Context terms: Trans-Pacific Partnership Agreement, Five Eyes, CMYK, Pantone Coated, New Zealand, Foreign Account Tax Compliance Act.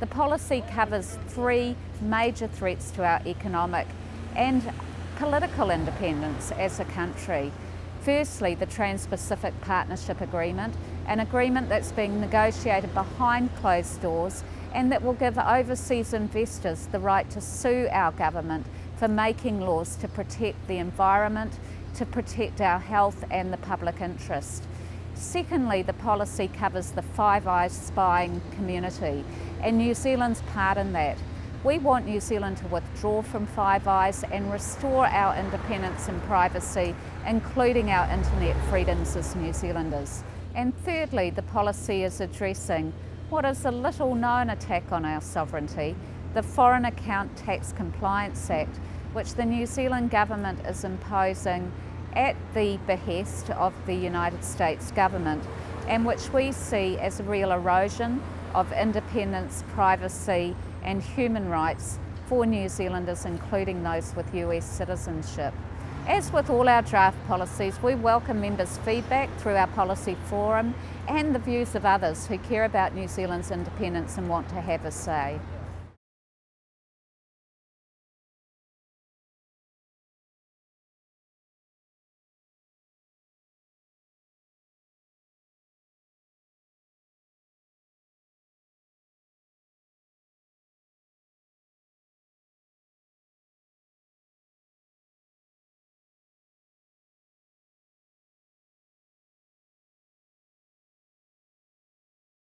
The policy covers three major threats to our economic and political independence as a country. Firstly, the Trans-Pacific Partnership Agreement, an agreement that's being negotiated behind closed doors and that will give overseas investors the right to sue our government for making laws to protect the environment, to protect our health and the public interest. Secondly, the policy covers the Five Eyes spying community, and New Zealand's part in that. We want New Zealand to withdraw from Five Eyes and restore our independence and privacy, including our internet freedoms as New Zealanders. And thirdly, the policy is addressing what is a little known attack on our sovereignty, the Foreign Account Tax Compliance Act, which the New Zealand government is imposing at the behest of the United States government, and which we see as a real erosion of independence, privacy and human rights for New Zealanders, including those with US citizenship. As with all our draft policies, we welcome members' feedback through our policy forum and the views of others who care about New Zealand's independence and want to have a say.